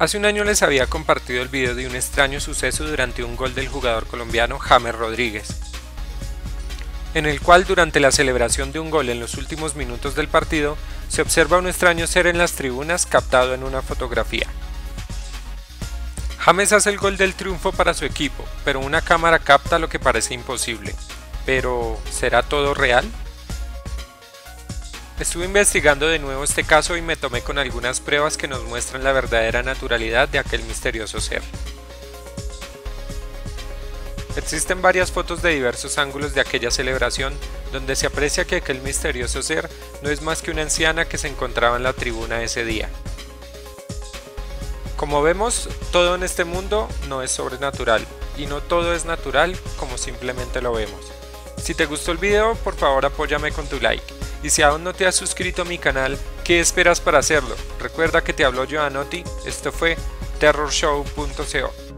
Hace un año les había compartido el video de un extraño suceso durante un gol del jugador colombiano James Rodríguez, en el cual durante la celebración de un gol en los últimos minutos del partido, se observa un extraño ser en las tribunas captado en una fotografía. James hace el gol del triunfo para su equipo, pero una cámara capta lo que parece imposible. Pero, ¿será todo real? Estuve investigando de nuevo este caso y me tomé con algunas pruebas que nos muestran la verdadera naturalidad de aquel misterioso ser. Existen varias fotos de diversos ángulos de aquella celebración, donde se aprecia que aquel misterioso ser no es más que una anciana que se encontraba en la tribuna ese día. Como vemos, todo en este mundo no es sobrenatural, y no todo es natural como simplemente lo vemos. Si te gustó el video, por favor apóyame con tu like, y si aún no te has suscrito a mi canal, ¿qué esperas para hacerlo? Recuerda que te habló Jhoanoty, esto fue terrorshow.co.